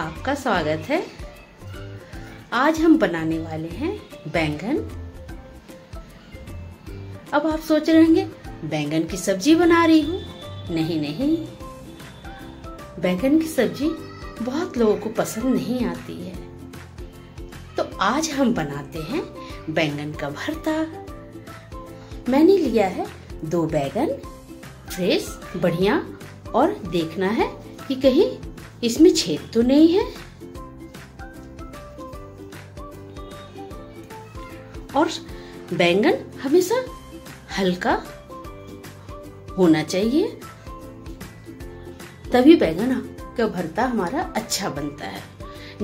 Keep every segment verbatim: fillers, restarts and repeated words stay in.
आपका स्वागत है। आज हम बनाने वाले हैं बैंगन। अब आप सोच रहे होंगे बैंगन की सब्जी बना रही हूँ। नहीं नहीं, बैंगन की सब्जी बहुत लोगों को पसंद नहीं आती है, तो आज हम बनाते हैं बैंगन का भरता। मैंने लिया है दो बैंगन, फ्रेश बढ़िया, और देखना है कि कहीं इसमें छेद तो नहीं है। और बैंगन हमेशा हल्का होना चाहिए, तभी बैंगन का भरता हमारा अच्छा बनता है।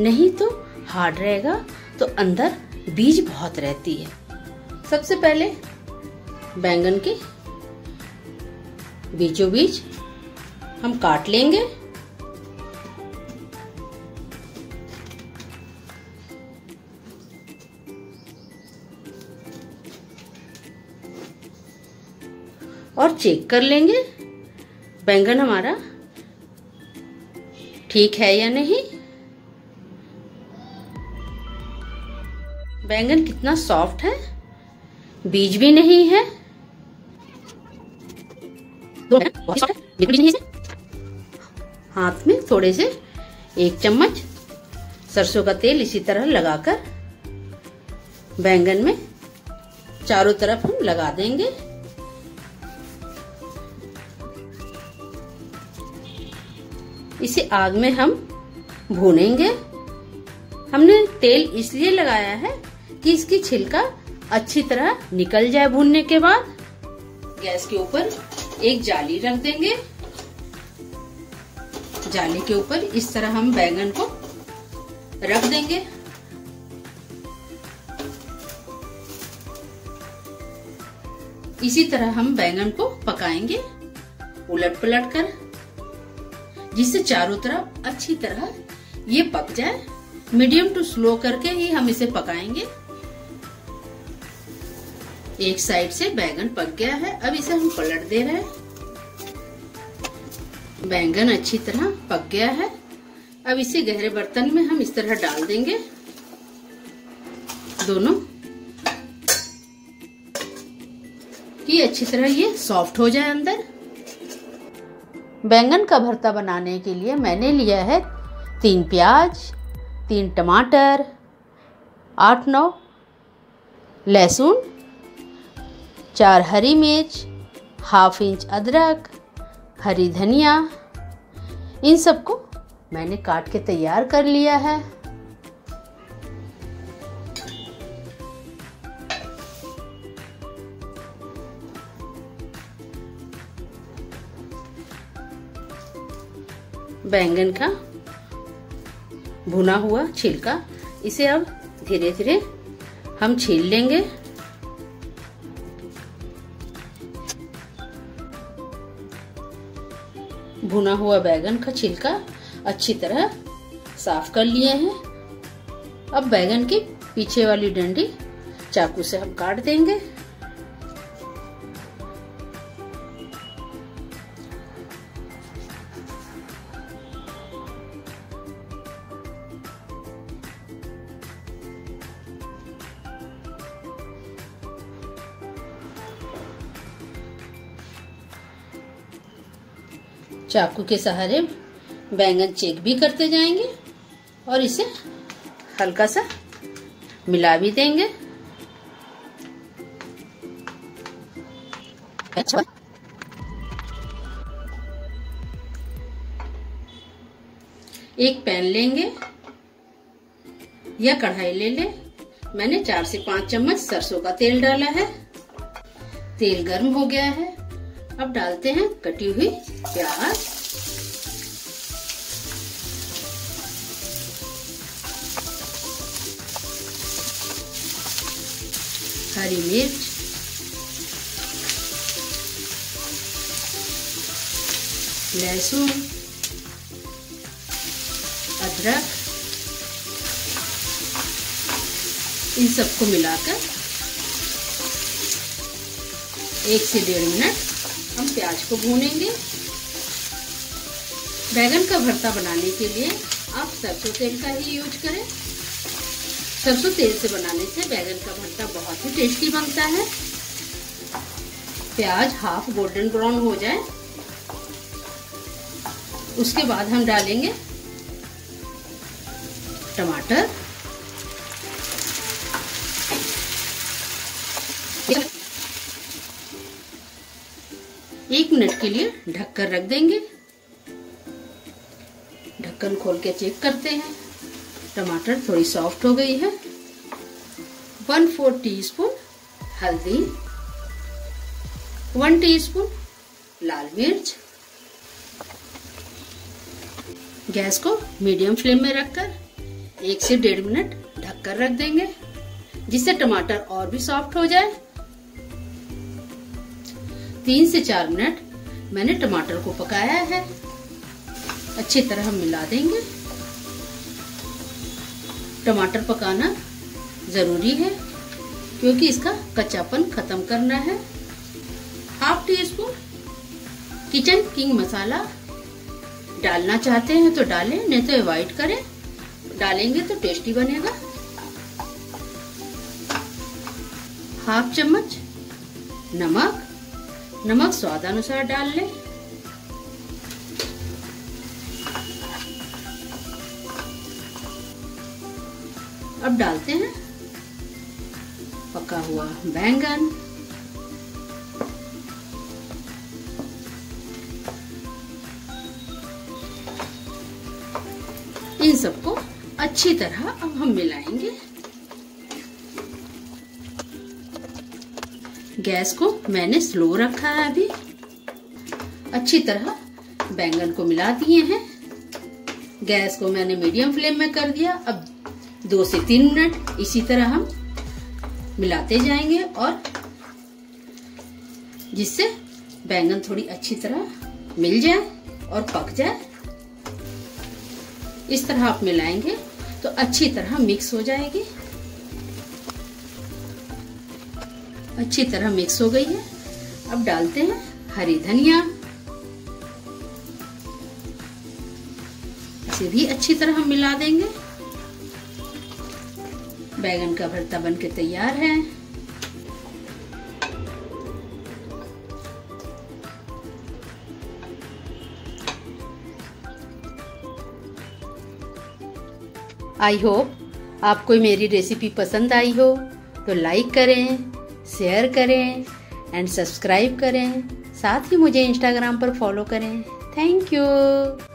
नहीं तो हार्ड रहेगा तो अंदर बीज बहुत रहती है। सबसे पहले बैंगन के बीचों बीच हम काट लेंगे। और चेक कर लेंगे बैंगन हमारा ठीक है या नहीं। बैंगन कितना सॉफ्ट है, बीज भी नहीं है। हाथ में थोड़े से एक चम्मच सरसों का तेल इसी तरह लगाकर बैंगन में चारों तरफ हम लगा देंगे। इसे आग में हम भूनेंगे। हमने तेल इसलिए लगाया है कि इसकी छिलका अच्छी तरह निकल जाए भूनने के बाद। गैस के ऊपर एक जाली रख देंगे। जाली के ऊपर इस तरह हम बैंगन को रख देंगे। इसी तरह हम बैंगन को पकाएंगे उलट पलट कर, जिससे चारों तरफ अच्छी तरह ये पक जाए। मीडियम टू स्लो करके ही हम इसे पकाएंगे। एक साइड से बैंगन पक गया है, अब इसे हम पलट दे रहे हैं। बैंगन अच्छी तरह पक गया है, अब इसे गहरे बर्तन में हम इस तरह डाल देंगे दोनों, कि अच्छी तरह ये सॉफ्ट हो जाए अंदर। बैंगन का भरता बनाने के लिए मैंने लिया है तीन प्याज, तीन टमाटर, आठ नौ लहसुन, चार हरी मिर्च, हाफ इंच अदरक, हरी धनिया। इन सबको मैंने काट के तैयार कर लिया है। बैंगन का भुना हुआ छिलका, इसे अब धीरे धीरे हम छील लेंगे। भुना हुआ बैंगन का छिलका अच्छी तरह साफ कर लिए हैं। अब बैंगन की पीछे वाली डंडी चाकू से हम काट देंगे। चाकू के सहारे बैंगन चेक भी करते जाएंगे और इसे हल्का सा मिला भी देंगे। अच्छा। एक पैन लेंगे या कढ़ाई ले ले। मैंने चार से पांच चम्मच सरसों का तेल डाला है। तेल गर्म हो गया है, अब डालते हैं कटी हुई प्याज। हरी मिर्च, लहसुन, अदरक, इन सबको मिलाकर एक से डेढ़ मिनट हम प्याज को भूनेंगे। बैंगन का भरता बनाने के लिए आप सरसों तेल का ही यूज करें। सरसों तेल से बनाने से बैंगन का भरता बहुत ही टेस्टी बनता है। प्याज हाफ गोल्डन ब्राउन हो जाए उसके बाद हम डालेंगे टमाटर। एक मिनट के लिए ढककर रख देंगे। ढक्कन खोल के चेक करते हैं, टमाटर थोड़ी सॉफ्ट हो गई है। वन फोर टीस्पून हल्दी, वन टीस्पून लाल मिर्च। गैस को मीडियम फ्लेम में रखकर एक से डेढ़ मिनट ढककर रख देंगे, जिससे टमाटर और भी सॉफ्ट हो जाए। तीन से चार मिनट मैंने टमाटर को पकाया है। अच्छी तरह हम मिला देंगे। टमाटर पकाना जरूरी है क्योंकि इसका कच्चापन खत्म करना है। Half teaspoon Kitchen King masala डालना चाहते हैं तो डालें, नहीं तो अवॉइड करें। डालेंगे तो टेस्टी बनेगा। हाफ चम्मच नमक, नमक स्वाद अनुसार डाल लें। अब डालते हैं पका हुआ बैंगन। इन सबको अच्छी तरह अब हम मिलाएंगे। गैस को मैंने स्लो रखा है। अभी अच्छी तरह बैंगन को मिला दिए हैं। गैस को मैंने मीडियम फ्लेम में कर दिया। अब दो से तीन मिनट इसी तरह हम मिलाते जाएंगे, और जिससे बैंगन थोड़ी अच्छी तरह मिल जाए और पक जाए। इस तरह आप मिलाएंगे तो अच्छी तरह मिक्स हो जाएगी। अच्छी तरह मिक्स हो गई है। अब डालते हैं हरी धनिया, इसे भी अच्छी तरह हम मिला देंगे। बैंगन का भरता बनके तैयार है। आई होप आपको मेरी रेसिपी पसंद आई हो तो लाइक करें, शेयर करें एंड सब्सक्राइब करें। साथ ही मुझे इंस्टाग्राम पर फॉलो करें। Thank you.